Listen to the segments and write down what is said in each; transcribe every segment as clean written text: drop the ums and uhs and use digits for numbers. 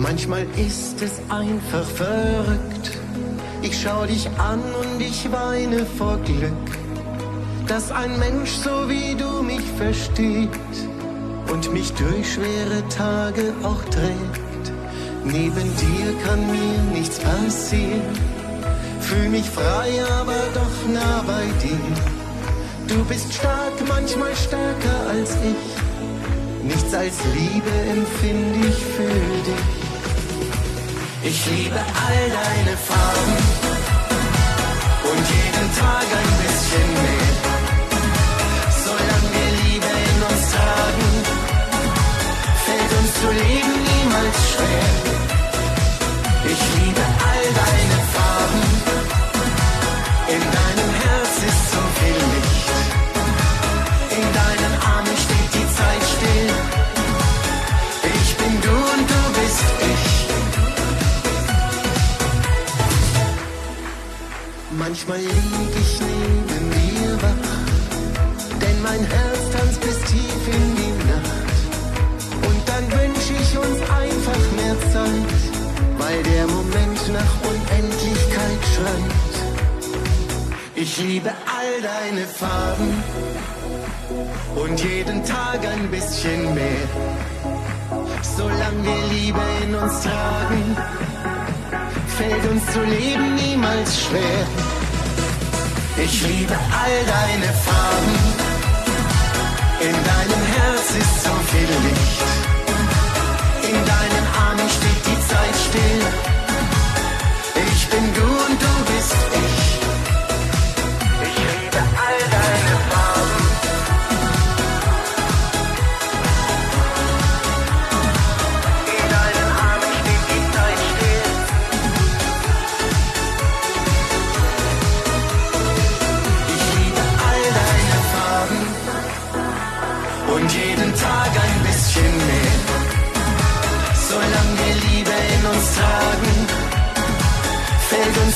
Manchmal ist es einfach verrückt. Ich schau dich an und ich weine vor Glück, dass ein Mensch so wie du mich versteht und mich durch schwere Tage auch trägt. Neben dir kann mir nichts passieren. Fühl mich frei, aber doch nah bei dir. Du bist stark, manchmal stärker als ich. Nichts als Liebe empfinde ich für dich. Ich liebe all deine Farben und jeden Tag ein bisschen mehr. Solange wir Liebe in uns tragen, fällt uns zu leben niemals schwer. Ich liebe all deine Farben, in deinem Herz ist so viel Licht. In deinen Armen steht die Zeit still. Ich bin du und du bist ich. Manchmal lieg ich neben dir wach, denn mein Herz tanzt bis tief in die Nacht. Und dann wünsch ich uns einfach mehr Zeit, weil der Moment nach Unendlichkeit schreit. Ich liebe all deine Farben und jeden Tag ein bisschen mehr. Solange wir Liebe in uns tragen, fällt uns zu leben niemals schwer. Ich liebe all deine Farben, in deinem Herz ist so viel Licht. In deinen Armen steht die Zeit still. Ich bin du und du bist ich.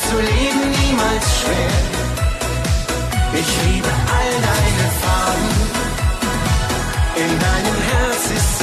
Zu leben niemals schwer. Ich liebe all deine Farben. In deinem Herz ist